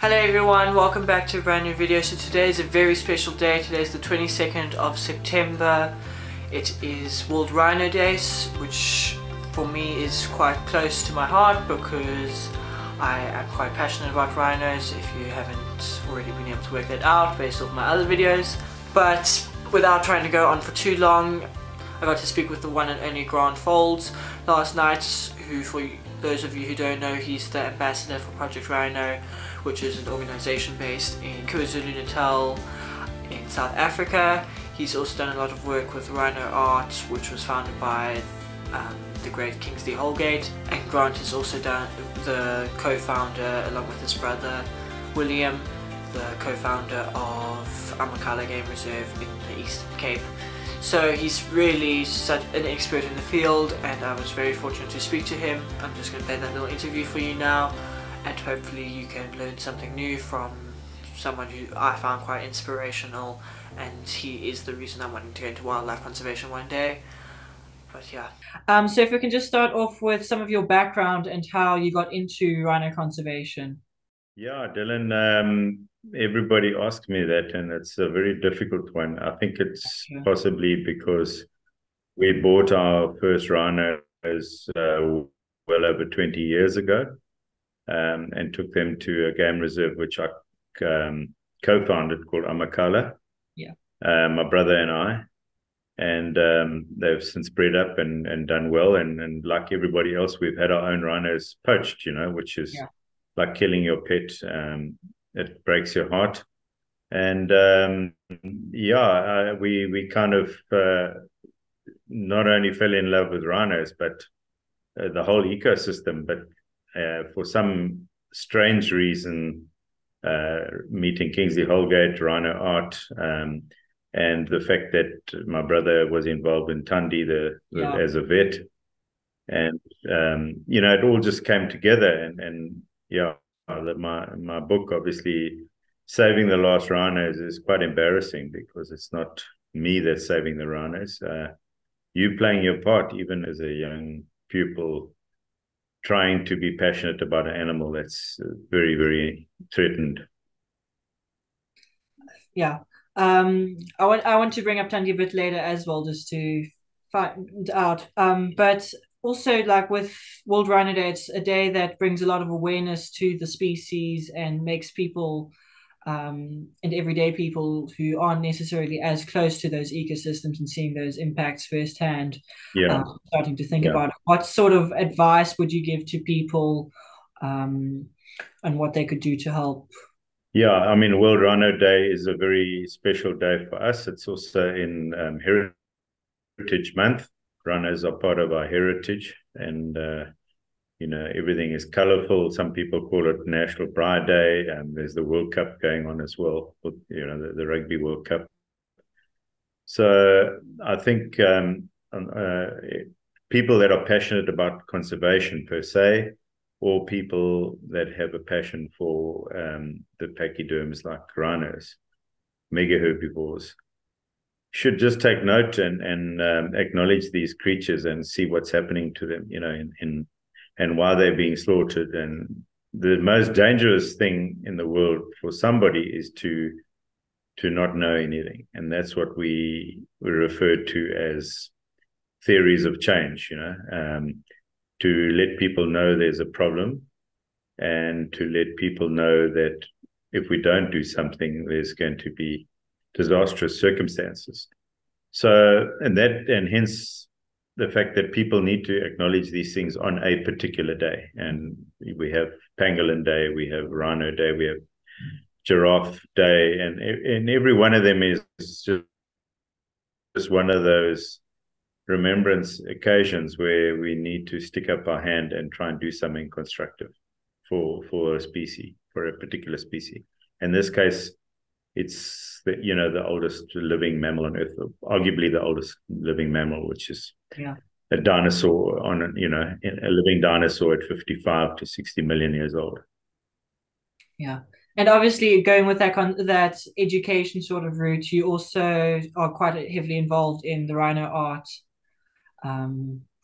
Hello everyone, welcome back to a brand new video. So today is a very special day. Today is the 22nd of September. It is World Rhino Day, which for me is quite close to my heart because I am quite passionate about rhinos, if you haven't already been able to work that out based off my other videos. But without trying to go on for too long, I got to speak with the one and only Grant Fowlds last night, who, for those of you who don't know, he's the ambassador for Project Rhino, which is an organisation based in KwaZulu-Natal in South Africa. He's also done a lot of work with Rhino Art, which was founded by the great Kingsley Holgate, and Grant is also the co-founder, along with his brother William, the co-founder of Amakhala Game Reserve in the Eastern Cape. So he's really such an expert in the field, and I was very fortunate to speak to him. I'm just going to play that little interview for you now, and hopefully you can learn something new from someone who I found quite inspirational, and he is the reason I'm wanting to go into wildlife conservation one day. But yeah. So if we can just start off with some of your background and how you got into rhino conservation. Yeah, Dylan, everybody asks me that, and it's a very difficult one. I think it's possibly because we bought our first rhinos well over 20 years ago, and took them to a game reserve which I co-founded called Amakhala. Yeah. My brother and I, and they've since bred up and done well, and like everybody else, we've had our own rhinos poached, you know, which is like killing your pet. It breaks your heart. And we kind of not only fell in love with rhinos, but the whole ecosystem. But for some strange reason, meeting Kingsley Holgate, Rhino Art, and the fact that my brother was involved in Thandi as a vet, and you know, it all just came together. And yeah, my book, obviously, Saving the Last Rhinos, is quite embarrassing because it's not me that's saving the rhinos. You playing your part, even as a young pupil, trying to be passionate about an animal that's very, very threatened. Yeah. I want to bring up Thandi a bit later as well, just to find out. But also, like with World Rhino Day, it's a day that brings a lot of awareness to the species and makes people and everyday people who aren't necessarily as close to those ecosystems and seeing those impacts firsthand, starting to think about it. What sort of advice would you give to people and what they could do to help? Yeah, I mean, World Rhino Day is a very special day for us. It's also in Heritage Month. Rhinos are part of our heritage, and you know, everything is colorful. Some people call it National Pride Day, and there's the World Cup going on as well, with, you know, the Rugby World Cup. So I think people that are passionate about conservation per se, or people that have a passion for the pachyderms like rhinos, mega herbivores, should just take note and acknowledge these creatures and see what's happening to them, you know, and why they're being slaughtered. And the most dangerous thing in the world for somebody is to not know anything, and that's what we refer to as theories of change, you know, to let people know there's a problem, and to let people know that if we don't do something, there's going to be disastrous circumstances. So, and hence the fact that people need to acknowledge these things on a particular day. And we have Pangolin Day, we have Rhino Day, we have Giraffe Day, and every one of them is just one of those remembrance occasions where we need to stick up our hand and try and do something constructive for a species, for a particular species. In this case, it's you know, the oldest living mammal on Earth, arguably the oldest living mammal, which is a dinosaur, you know, a living dinosaur at 55 to 60 million years old. Yeah, and obviously going with that education sort of route, you also are quite heavily involved in the Rhino Art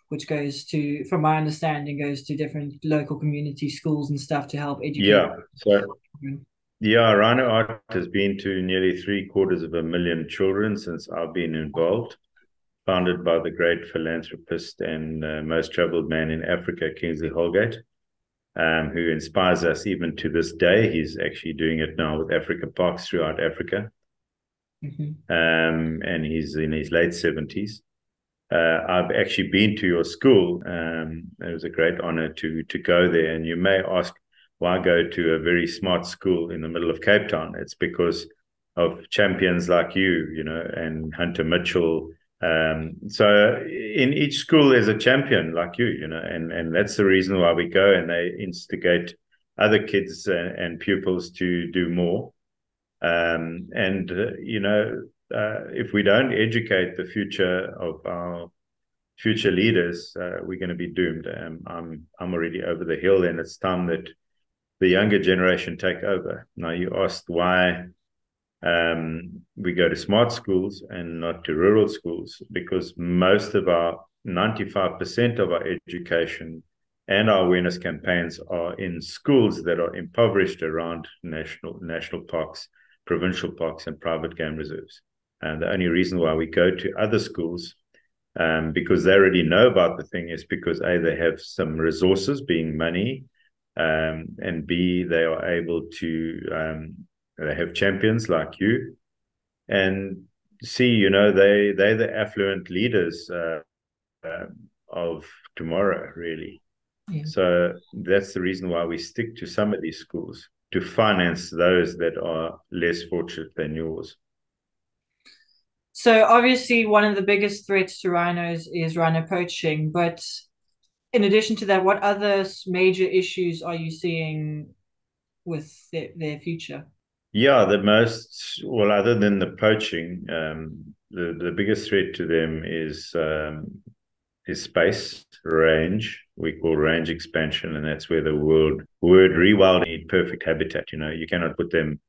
which goes to, from my understanding, goes to different local community schools and stuff to help educate. Yeah, so yeah, Rhino Art has been to nearly 750,000 children since I've been involved. Founded by the great philanthropist and most travelled man in Africa, Kingsley Holgate, who inspires us even to this day. He's actually doing it now with Africa Parks throughout Africa. Mm-hmm. And he's in his late 70s. I've actually been to your school. It was a great honor to go there. And you may ask, why go to a very smart school in the middle of Cape Town? It's because of champions like you, you know, and Hunter Mitchell. So in each school there's a champion like you, you know, and that's the reason why we go, and they instigate other kids and pupils to do more. You know, if we don't educate the future of our future leaders, we're going to be doomed. I'm already over the hill, and it's time that the younger generation take over. Now, you asked why we go to smart schools and not to rural schools, because most of our 95% of our education and our awareness campaigns are in schools that are impoverished around national parks, provincial parks, and private game reserves. And the only reason why we go to other schools, because they already know about the thing, is because A, they have some resources, being money, and B, they are able to they have champions like you, and C, you know, they're the affluent leaders of tomorrow, really. Yeah. So that's the reason why we stick to some of these schools, to finance those that are less fortunate than yours. So obviously one of the biggest threats to rhinos is rhino poaching, but in addition to that, what other major issues are you seeing with their future? Yeah, the most, well, other than the poaching, the biggest threat to them is space, range. We call range expansion, and that's where the word rewilding, perfect habitat. You know, you cannot put them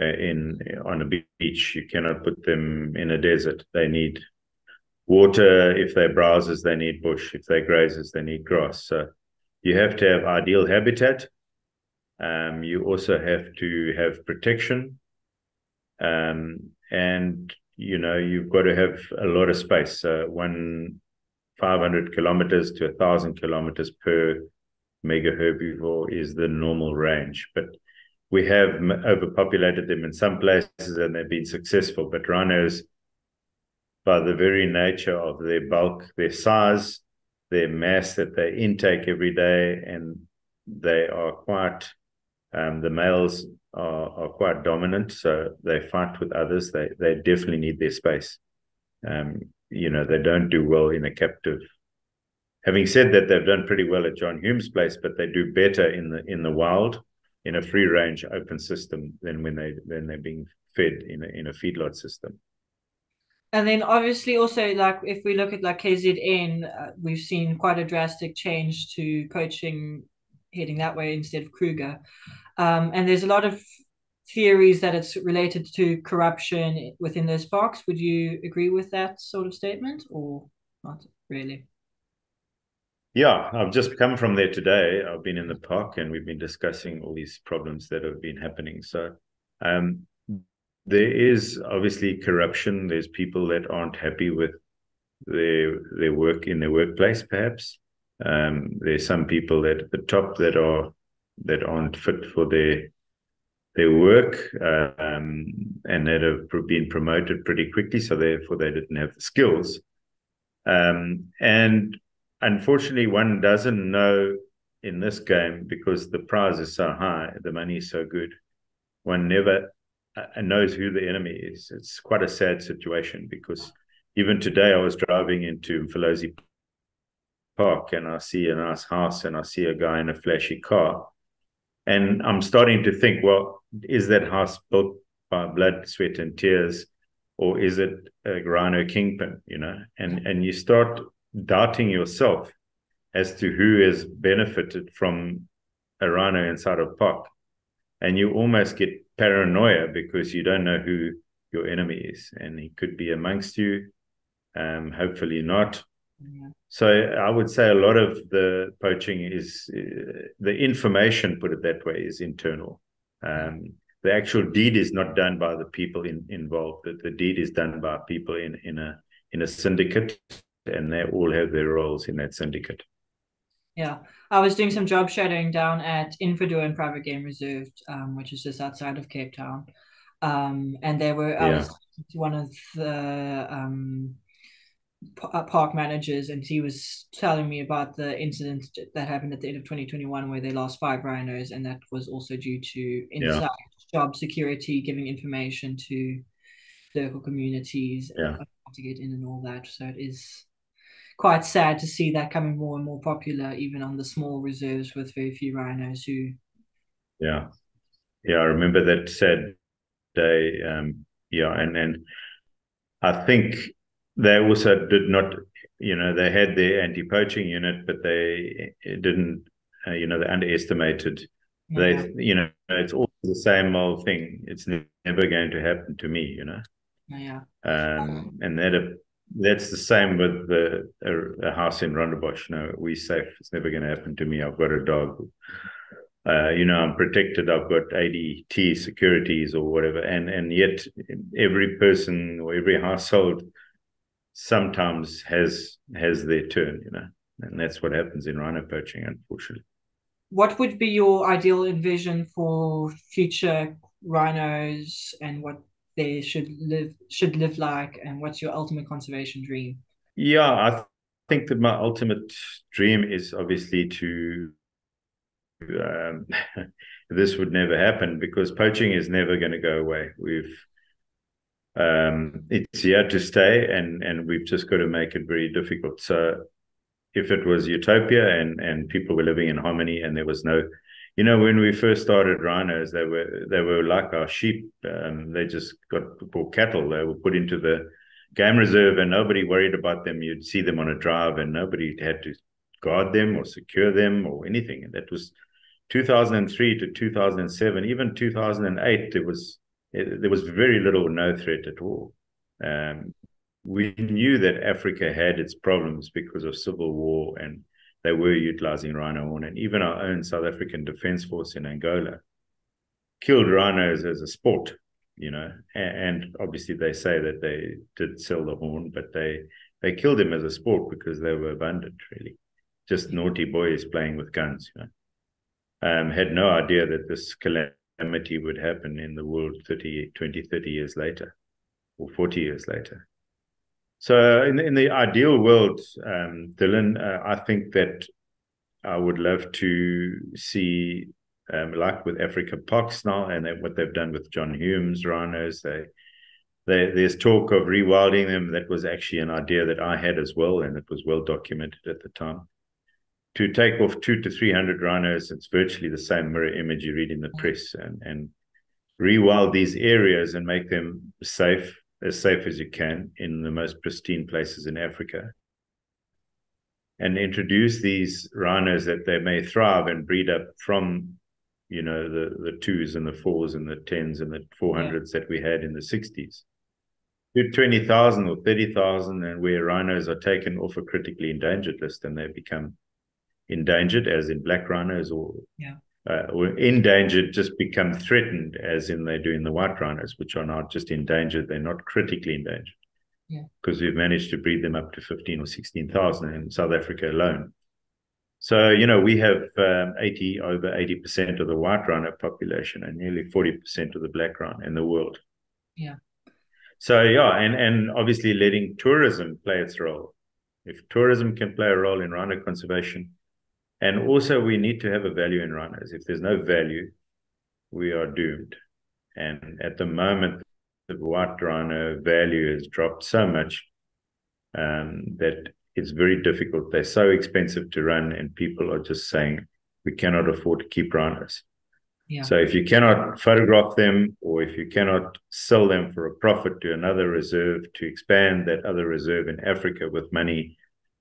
on a beach. You cannot put them in a desert. They need water. If they browse, they need bush. If they graze, they need grass. So you have to have ideal habitat. You also have to have protection, and, you know, you've got to have a lot of space. So 500 kilometers to 1,000 kilometers per mega herbivore is the normal range. But we have overpopulated them in some places, and they've been successful. But rhinos, by the very nature of their bulk, their size, their mass that they intake every day, and they are quite... the males are quite dominant, so they fight with others. They definitely need their space. You know, they don't do well in a captive. Having said that, they've done pretty well at John Hume's place, but they do better in the wild, in a free range open system, than when they're being fed in a feedlot system. And then obviously also, like, if we look at like KZN, we've seen quite a drastic change to poaching heading that way instead of Kruger. And there's a lot of theories that it's related to corruption within those parks. Would you agree with that sort of statement, or not really? Yeah, I've just come from there today. I've been in the park, and we've been discussing all these problems that have been happening. So there is obviously corruption. There's people that aren't happy with their work in their workplace, perhaps. There's some people that at the top that aren't fit for their work, and that have been promoted pretty quickly, so therefore they didn't have the skills. And unfortunately, one doesn't know in this game, because the prize is so high, the money is so good, one never knows who the enemy is. It's quite a sad situation, because even today I was driving into Mfolozi Park, and I see a nice house, and I see a guy in a flashy car, and I'm starting to think, well, is that house built by blood, sweat, and tears, or is it a rhino kingpin? You know, and you start doubting yourself as to who has benefited from a rhino inside a park, and you almost get paranoia because you don't know who your enemy is, and he could be amongst you. Hopefully not. Yeah. So I would say a lot of the poaching is, the information, put it that way, is internal. The actual deed is not done by the people involved. The deed is done by people in a syndicate, and they all have their roles in that syndicate. Yeah, I was doing some job shadowing down at Inverdoorn Private Game Reserve, which is just outside of Cape Town, and they were I was one of the park managers, and he was telling me about the incident that happened at the end of 2021 where they lost 5 rhinos, and that was also due to inside job security, giving information to local communities to get in and all that. So it is quite sad to see that coming more and more popular, even on the small reserves with very few rhinos. Who, I remember that sad day. And I think they also did not, they had their anti-poaching unit, but they didn't, they underestimated. Yeah. They, it's all the same old thing. It's never going to happen to me, and that's the same with a house in Rondebosch. No, we're safe. It's never going to happen to me. I've got a dog. I'm protected. I've got ADT securities or whatever. And yet every person or every household sometimes has their turn, And that's what happens in rhino poaching, unfortunately. What would be your ideal envision for future rhinos and what they should live like, and what's your ultimate conservation dream? Yeah, I think that my ultimate dream is obviously to this would never happen because poaching is never going to go away. It's here to stay, and we've just got to make it very difficult. So if it was utopia and people were living in harmony and there was no, when we first started rhinos, they were like our sheep. They just got poor cattle. They were put into the game reserve and nobody worried about them. You'd see them on a drive and nobody had to guard them or secure them or anything. And that was 2003 to 2007. Even 2008, there was very little or no threat at all. We knew that Africa had its problems because of civil war, and they were utilizing rhino horn. And even our own South African Defence Force in Angola killed rhinos as a sport, and obviously they say that they did sell the horn, but they killed them as a sport because they were abundant, really. Just naughty boys playing with guns, had no idea that this calamity would happen in the world 30 years later or 40 years later. So in the ideal world, Dylan, I think that I would love to see, like with Africa Parks now and what they've done with John Hume's rhinos, there's talk of rewilding them. That was actually an idea that I had as well, and it was well documented at the time. To take off 200 to 300 rhinos, it's virtually the same mirror image you read in the press, and rewild these areas and make them safe as you can in the most pristine places in Africa, and introduce these rhinos that they may thrive and breed up from, the 2s and the 4s and the 10s and the 400s that we had in the 60s to 20,000 or 30,000, and where rhinos are taken off a critically endangered list and they become endangered, as in black rhinos, or endangered, just become threatened, as in they do in the white rhinos, which are not just endangered, they're not critically endangered. Because we've managed to breed them up to 15 or 16,000 in South Africa alone. So, we have over 80% of the white rhino population and nearly 40% of the black rhino in the world. Yeah. So, and obviously letting tourism play its role. If tourism can play a role in rhino conservation, and also we need to have a value in rhinos. If there's no value, we are doomed. And at the moment, the white rhino value has dropped so much that it's very difficult. They're so expensive to run, and people are just saying, we cannot afford to keep rhinos. Yeah. So if you cannot photograph them, or if you cannot sell them for a profit to another reserve, to expand that other reserve in Africa with money,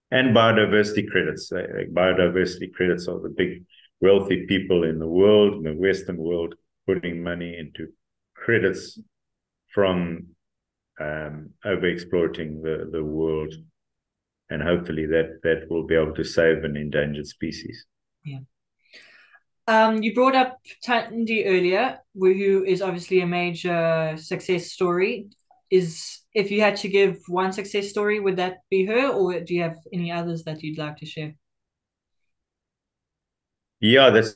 and biodiversity credits. Biodiversity credits are the big wealthy people in the world, in the Western world, putting money into credits from over-exploiting the world and hopefully that will be able to save an endangered species. Yeah. You brought up Thandi earlier, who is obviously a major success story. If you had to give one success story, would that be her, or do you have any others that you'd like to share? Yeah, that's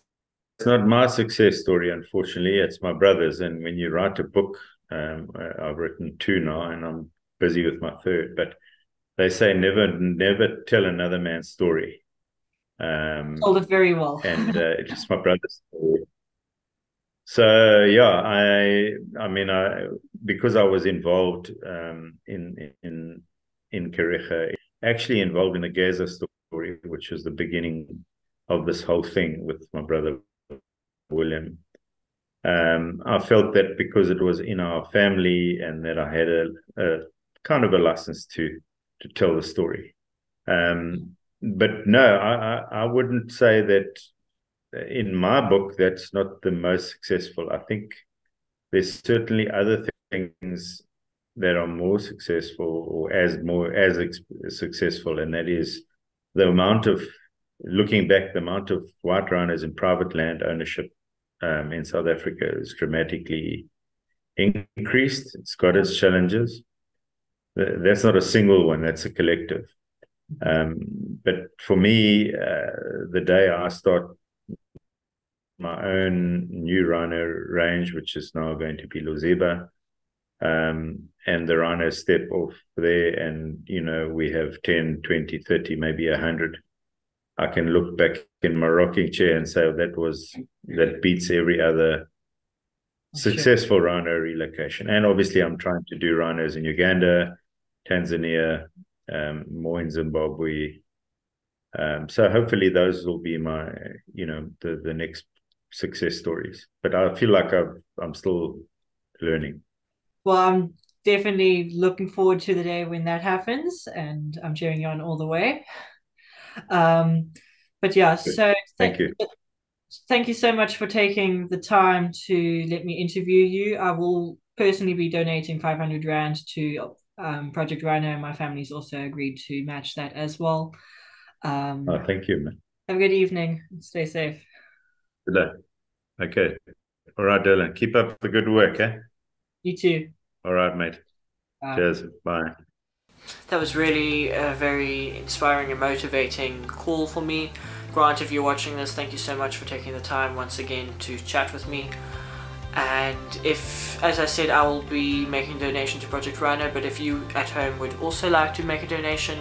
not my success story, unfortunately. It's my brother's. And when you write a book, I've written two now, and I'm busy with my third. But they say never tell another man's story. Told it very well. And it's my brother's story. So yeah, I mean, because I was involved in Karecha, actually involved in the Geza story, which was the beginning of this whole thing with my brother William. I felt that because it was in our family and that I had a kind of a license to tell the story. But no, I wouldn't say that in my book that's not the most successful. I think there's certainly other things that are more successful or as successful, and that is the amount of, looking back, the amount of white rhinos in private land ownership in South Africa is dramatically increased. It's got its challenges. That's not a single one, that's a collective. But for me, the day I start my own new rhino range, which is now going to be Luziba, and the rhinos step off there and, you know, we have 10, 20, 30, maybe 100. I can look back in my rocking chair and say that beats every other successful rhino relocation. And obviously I'm trying to do rhinos in Uganda, Tanzania, more in Zimbabwe. So hopefully those will be my, you know, the next success stories. But I feel like I'm still learning. Well, I'm definitely looking forward to the day when that happens, and I'm cheering you on all the way. But yeah, good. So thank you. Thank you so much for taking the time to let me interview you. I will personally be donating 500 Rand to Project Rhino, and my family's also agreed to match that as well. Oh, thank you, man. Have a good evening. Stay safe. Good day. Okay. All right, Dylan. Keep up the good work, eh? You too. All right, mate. Bye. Cheers. Bye. That was really a very inspiring and motivating call for me. Grant, if you're watching this, thank you so much for taking the time once again to chat with me. And if, as I said, I will be making a donation to Project Rhino, but if you at home would also like to make a donation,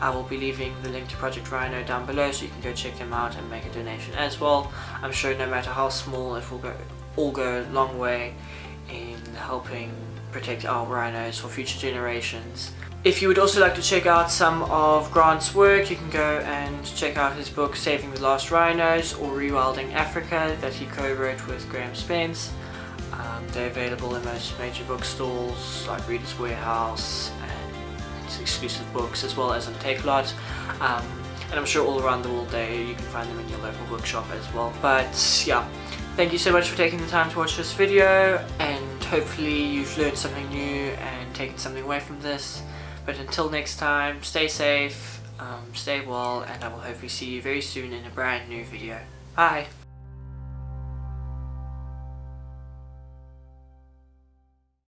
I will be leaving the link to Project Rhino down below, so you can go check them out and make a donation as well. I'm sure no matter how small, it will all go a long way in helping protect our rhinos for future generations. If you would also like to check out some of Grant's work, you can go and check out his book Saving the Last Rhinos or Rewilding Africa that he co-wrote with Graham Spence. They're available in most major bookstores like Reader's Warehouse and Exclusive Books, as well as on Take Lot. And I'm sure all around the world you can find them in your local bookshop as well. But yeah, thank you so much for taking the time to watch this video, and hopefully you've learned something new and taken something away from this. But until next time, stay safe, stay well, and I will hopefully see you very soon in a brand new video. Bye!